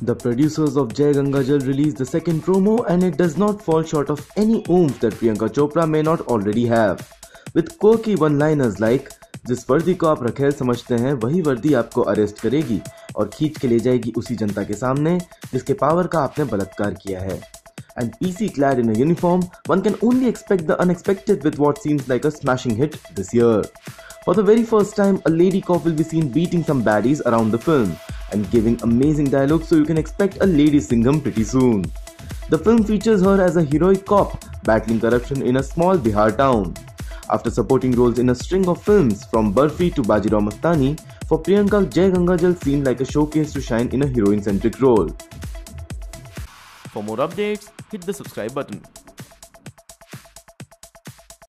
The producers of Jai Gangajal released the second promo and it does not fall short of any oomph that Priyanka Chopra may not already have. With quirky one-liners like, जिस वर्दी को आप रखेल समझते हैं वही वर्दी आपको अरेस्ट करेगी और खींच के ले जाएगी उसी जनता के सामने जिसके पावर का आपने बलात्कार किया है. And PC clad in a uniform, one can only expect the unexpected with what seems like a smashing hit this year. For the very first time, a lady cop will be seen beating some baddies around the film and giving amazing dialogue, so you can expect a Lady Singham pretty soon. The film features her as a heroic cop battling corruption in a small Bihar town. After supporting roles in a string of films from Burfi to Bajirao Mastani, for Priyanka, Jai Gangajal seemed like a showcase to shine in a heroine-centric role. For more updates, hit the subscribe button.